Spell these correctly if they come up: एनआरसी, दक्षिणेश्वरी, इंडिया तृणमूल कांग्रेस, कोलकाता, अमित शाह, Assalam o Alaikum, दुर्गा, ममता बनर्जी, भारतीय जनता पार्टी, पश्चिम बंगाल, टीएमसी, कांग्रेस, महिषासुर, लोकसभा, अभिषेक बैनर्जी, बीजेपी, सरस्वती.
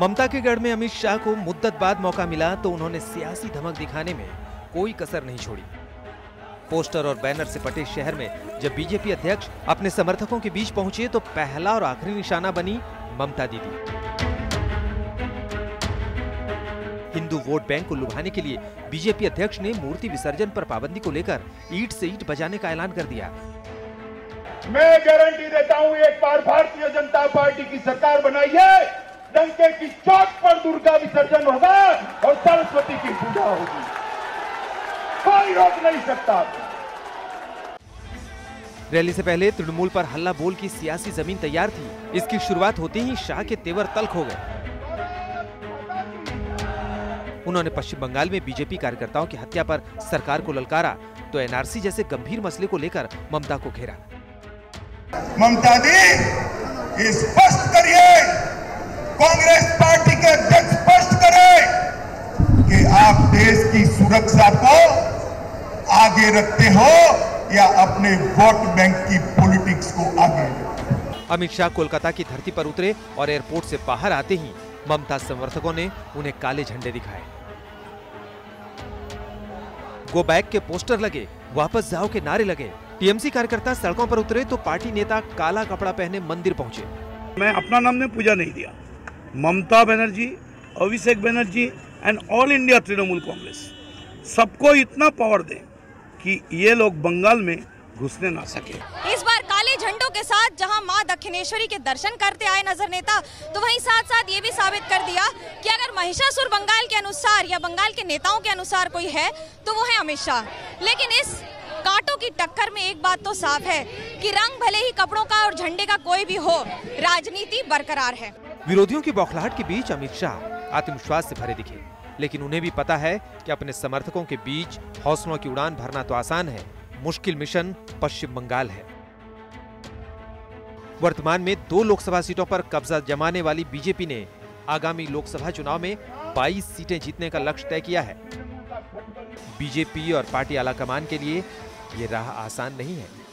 ममता के गढ़ में अमित शाह को मुद्दत बाद मौका मिला तो उन्होंने सियासी धमक दिखाने में कोई कसर नहीं छोड़ी। पोस्टर और बैनर से पटे शहर में जब बीजेपी अध्यक्ष अपने समर्थकों के बीच पहुंचे तो पहला और आखिरी निशाना बनी ममता दीदी। हिंदू वोट बैंक को लुभाने के लिए बीजेपी अध्यक्ष ने मूर्ति विसर्जन पर पाबंदी को लेकर ईंट से ईंट बजाने का ऐलान कर दिया। मैं गारंटी देता हूं, एक बार भारतीय जनता पार्टी की सरकार बनाई है, डंके की चौक पर दुर्गा विसर्जन होगा और सरस्वती की पूजा होगी, कोई रोक नहीं सकता। रैली से पहले तृणमूल पर हल्ला बोल की सियासी जमीन तैयार थी। इसकी शुरुआत होते ही शाह के तेवर तल्ख हो गए। उन्होंने पश्चिम बंगाल में बीजेपी कार्यकर्ताओं की हत्या पर सरकार को ललकारा तो एनआरसी जैसे गंभीर मसले को लेकर ममता को घेरा। ममता जी, ये स्पष्ट करिए, कांग्रेस पार्टी के अध्यक्ष स्पष्ट करें कि आप देश की सुरक्षा को आगे रखते हो या अपने वोट बैंक की पॉलिटिक्स को आगे। अमित शाह कोलकाता की धरती पर उतरे और एयरपोर्ट से बाहर आते ही ममता समर्थकों ने उन्हें काले झंडे दिखाए। गो बैक के पोस्टर लगे, वापस जाओ के नारे लगे। टीएमसी कार्यकर्ता सड़कों पर उतरे तो पार्टी नेता काला कपड़ा पहने मंदिर पहुंचे। मैं अपना नाम ने पूजा नहीं दिया। ममता बनर्जी, अभिषेक बैनर्जी and all इंडिया तृणमूल कांग्रेस सबको इतना पावर दें कि ये लोग बंगाल में घुसने ना सके। इस बार काले झंडों के साथ जहां मां दक्षिणेश्वरी के दर्शन करते आए नजर नेता, तो वहीं साथ साथ ये भी साबित कर दिया कि अगर महिषासुर बंगाल के अनुसार या बंगाल के नेताओं के अनुसार कोई है तो वो है अमित शाह। लेकिन इस कांटों की टक्कर में एक बात तो साफ है कि रंग भले ही कपड़ों का और झंडे का कोई भी हो, राजनीति बरकरार है। विरोधियों की बौखलाहट के बीच अमित शाह आत्मविश्वास से भरे दिखे, लेकिन उन्हें भी पता है कि अपने समर्थकों के बीच हौसलों की उड़ान भरना तो आसान है, मुश्किल मिशन पश्चिम बंगाल है। वर्तमान में 2 लोकसभा सीटों पर कब्जा जमाने वाली बीजेपी ने आगामी लोकसभा चुनाव में 22 सीटें जीतने का लक्ष्य तय किया है। बीजेपी और पार्टी आलाकमान के लिए ये राह आसान नहीं है।